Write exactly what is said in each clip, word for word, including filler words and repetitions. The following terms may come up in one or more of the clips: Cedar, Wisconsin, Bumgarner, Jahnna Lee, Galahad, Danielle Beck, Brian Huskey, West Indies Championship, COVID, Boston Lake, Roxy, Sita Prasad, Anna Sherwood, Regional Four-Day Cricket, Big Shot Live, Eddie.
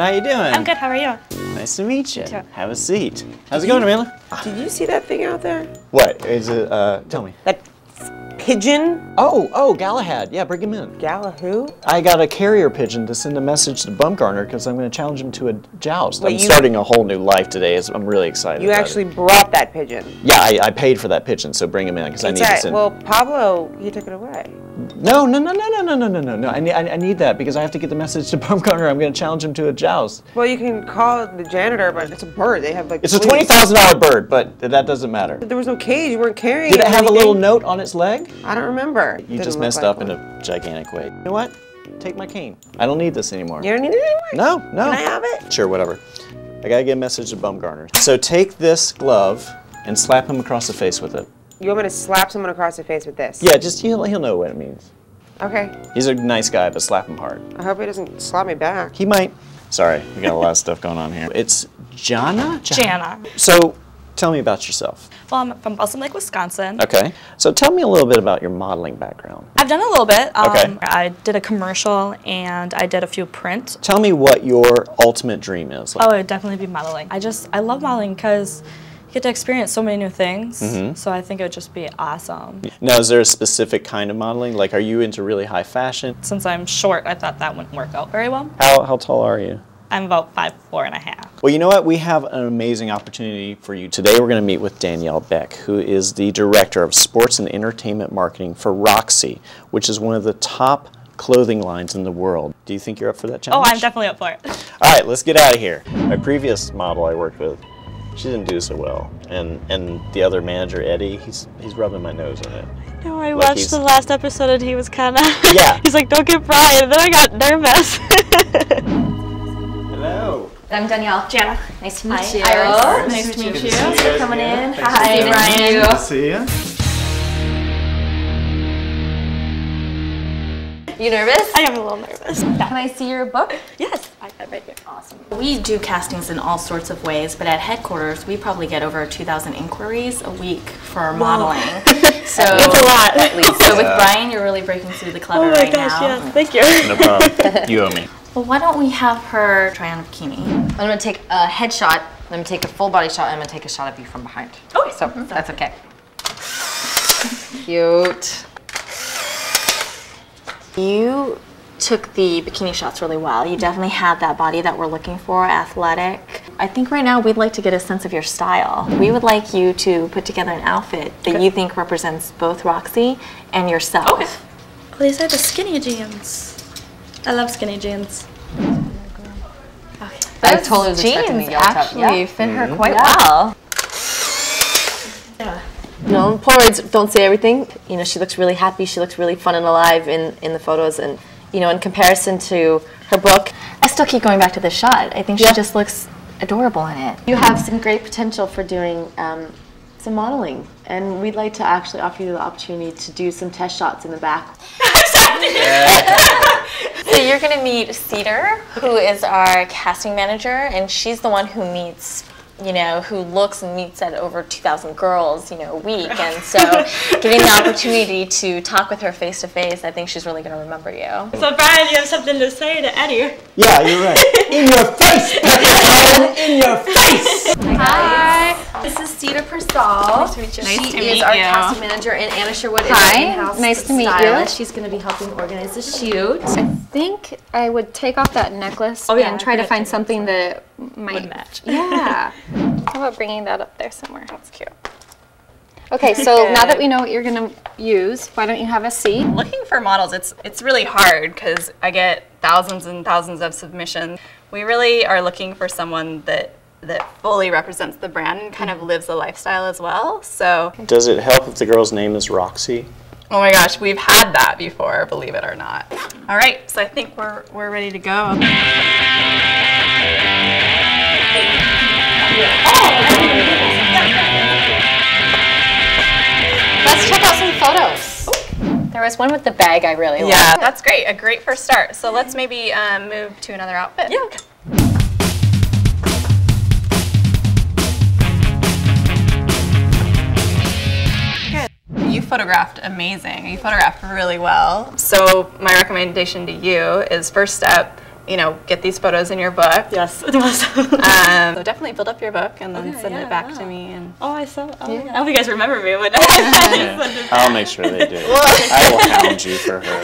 How you doing? I'm good, how are you? Nice to meet you. Sure. Have a seat. How's did it going, you, Amanda? Did you see that thing out there? What? Is it, uh, tell me. That pigeon? Oh, oh, Galahad. Yeah, bring him in. Gala who? I got a carrier pigeon to send a message to Bumgarner because I'm going to challenge him to a joust. Wait, I'm starting a whole new life today. So I'm really excited You about actually it. Brought that pigeon? Yeah, I, I paid for that pigeon, so bring him in because I need right. to send Well, Pablo, you took it away. No, no, no, no, no, no, no, no, no, no. I need, I, I need that because I have to get the message to Bumgarner. I'm going to challenge him to a joust. Well, you can call the janitor, but it's a bird. They have like. It's fleas. a twenty thousand dollar bird, but that doesn't matter. But there was no cage. You weren't carrying it. Did it have anything? A little note on its leg? I don't remember. You Didn't just messed like up one. in a gigantic way. You know what? Take my cane. I don't need this anymore. You don't need it anymore? No, no. Can I have it? Sure, whatever. I got to get a message to Bumgarner. So take this glove and slap him across the face with it. You want me to slap someone across the face with this? Yeah, just he'll, he'll know what it means. Okay. He's a nice guy, but slap him hard. I hope he doesn't slap me back. He might. Sorry, we got a lot of stuff going on here. It's Jana? Jana. So, tell me about yourself. Well, I'm from Boston Lake, Wisconsin. Okay. So tell me a little bit about your modeling background. I've done a little bit. Um, okay. I did a commercial and I did a few print. Tell me what your ultimate dream is. Oh, it would definitely be modeling. I just, I love modeling because you get to experience so many new things, mm-hmm. so I think it would just be awesome. Now, is there a specific kind of modeling? Like, are you into really high fashion? Since I'm short, I thought that wouldn't work out very well. How, how tall are you? I'm about five, four and a half. Well, you know what? We have an amazing opportunity for you. Today, we're going to meet with Danielle Beck, who is the Director of Sports and Entertainment Marketing for Roxy, which is one of the top clothing lines in the world. Do you think you're up for that challenge? Oh, I'm definitely up for it. All right, let's get out of here. My previous model I worked with, she didn't do so well, and and the other manager, Eddie, he's he's rubbing my nose on it. I know, I like watched the last episode and he was kind of, yeah. he's like, don't get Brian, and then I got nervous. Hello. I'm Danielle. Jana. Nice to meet Hi. you. Hi, Nice, nice to meet you. Thanks for coming yeah. in. Thanks Hi, Brian. Good to see you. You nervous? I am a little nervous. Yeah. Can I see your book? Yes. Right here. Awesome. We do castings in all sorts of ways, but at headquarters we probably get over two thousand inquiries a week for our modeling. So that's a lot. At least. So yeah. with Brian, you're really breaking through the clutter right now. Oh my gosh, yeah. Thank you. No problem. You owe me. Well, why don't we have her try on a bikini? I'm gonna take a headshot. I'm gonna take a full body shot. And I'm gonna take a shot of you from behind. Okay. So mm-hmm. that's okay. Cute. You took the bikini shots really well. You definitely had that body that we're looking for, athletic. I think right now we'd like to get a sense of your style. We would like you to put together an outfit that okay. you think represents both Roxy and yourself. Okay. Well, these are the skinny jeans. I love skinny jeans. Okay. Those totally jeans actually yeah. fit mm-hmm. her quite yeah. well. Yeah. No, Polaroids don't say everything. You know, she looks really happy. She looks really fun and alive in, in the photos. and. You know, in comparison to her book. I still keep going back to this shot. I think yeah. she just looks adorable in it. You have some great potential for doing um, some modeling, and we'd like to actually offer you the opportunity to do some test shots in the back. So you're going to meet Cedar, who is our casting manager, and she's the one who meets you know, who looks and meets at over two thousand girls, you know, a week. And so getting the opportunity to talk with her face to face, I think she's really going to remember you. So Brian, you have something to say to Eddie? Yeah, you're right. In your face, Brian! In your face! Hi. Hi. This is Sita Prasad. Nice to meet you. She nice to is meet our you. casting manager, and Anna Sherwood is our in-house Nice to meet stylist. you. She's going to be helping organize the shoot. I think I would take off that necklace oh, yeah, and try to find something that might match. Yeah. How about bringing that up there somewhere? That's cute. Okay, so now that we know what you're going to use, why don't you have a seat? Looking for models, it's it's really hard because I get thousands and thousands of submissions. We really are looking for someone that that fully represents the brand and kind of lives the lifestyle as well. So does it help if the girl's name is Roxy? Oh my gosh, we've had that before, believe it or not. All right, so I think we're we're ready to go. Let's check out some photos. Ooh. There was one with the bag I really liked. Yeah, that's great. A great first start. So let's maybe um, move to another outfit. Yeah. You photographed amazing. You photographed really well. So my recommendation to you is first step, you know, get these photos in your book. Yes, it was. um, so definitely build up your book and then okay, send yeah, it back yeah. to me. And oh, I saw. Oh, yeah. I hope you guys remember me when I send it back. I'll make sure they do. I will hound you for her.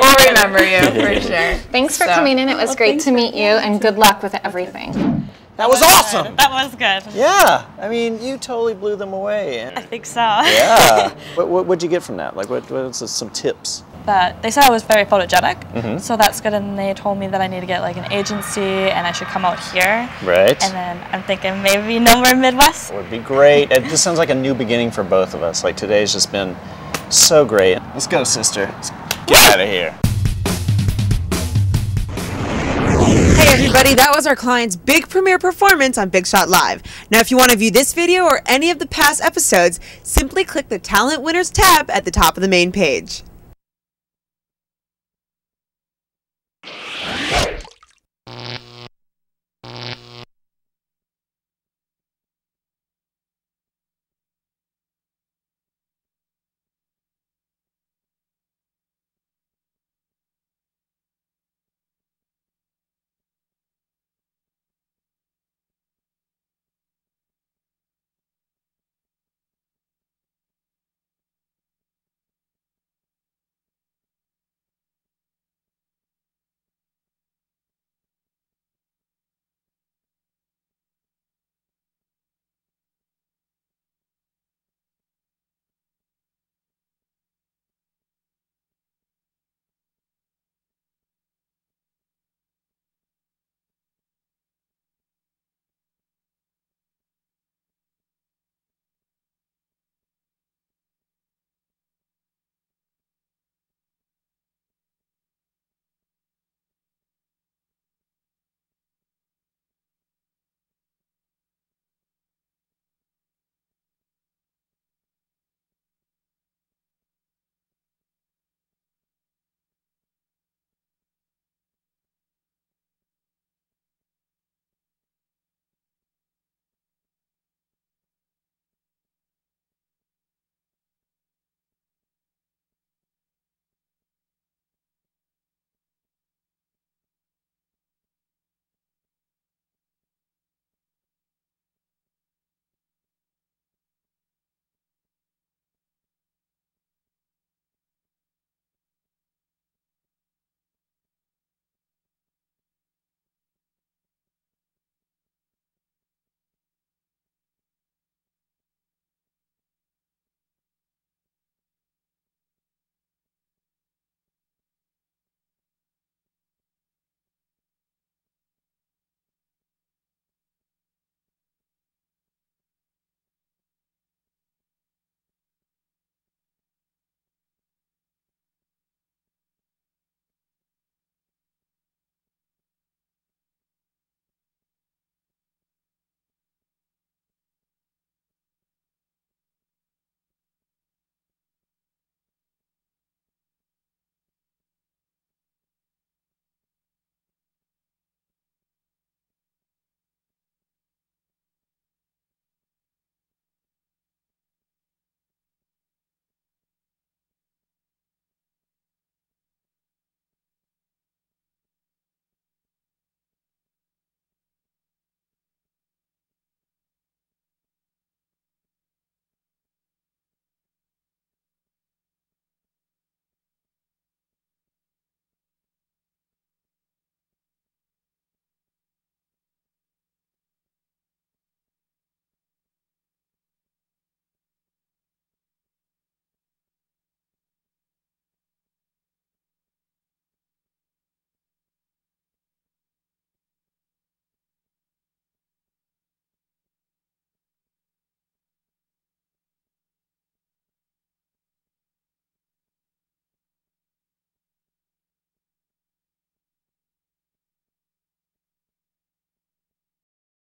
We'll remember you for sure. Thanks for so. coming in. It was well, great to meet you, and good luck with everything. That was awesome. Good. That was good. Yeah, I mean, you totally blew them away. And I think so. Yeah. What, what what'd you get from that? Like, what was some tips? That they said I was very photogenic, mm-hmm. so that's good. And they told me that I need to get like an agency and I should come out here. Right. And then I'm thinking maybe nowhere Midwest. It would be great. It just sounds like a new beginning for both of us. Like today's just been so great. Let's go, sister. Let's get out of here. Hey everybody, that was our client's big premiere performance on Big Shot Live. Now if you want to view this video or any of the past episodes, simply click the Talent Winners tab at the top of the main page.